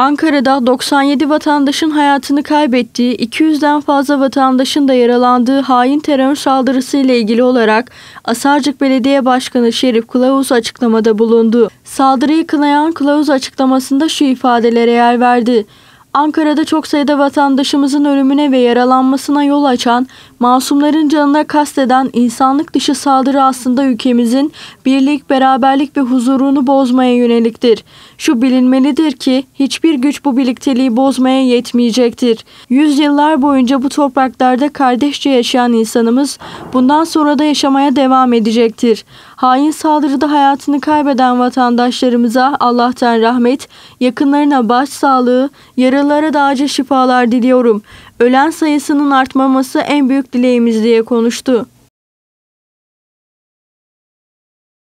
Ankara'da 97 vatandaşın hayatını kaybettiği, 200'den fazla vatandaşın da yaralandığı hain terör saldırısı ile ilgili olarak Asarcık Belediye Başkanı Şerif Kılağuz açıklamada bulundu. Saldırıyı kınayan Kılağuz açıklamasında şu ifadelere yer verdi. Ankara'da çok sayıda vatandaşımızın ölümüne ve yaralanmasına yol açan, masumların canına kasteden insanlık dışı saldırı aslında ülkemizin birlik, beraberlik ve huzurunu bozmaya yöneliktir. Şu bilinmelidir ki hiçbir güç bu birlikteliği bozmaya yetmeyecektir. Yüzyıllar boyunca bu topraklarda kardeşçe yaşayan insanımız bundan sonra da yaşamaya devam edecektir. Hain saldırıda hayatını kaybeden vatandaşlarımıza Allah'tan rahmet, yakınlarına başsağlığı, yaralara da acil şifalar diliyorum. Ölen sayısının artmaması en büyük dileğimiz diye konuştu.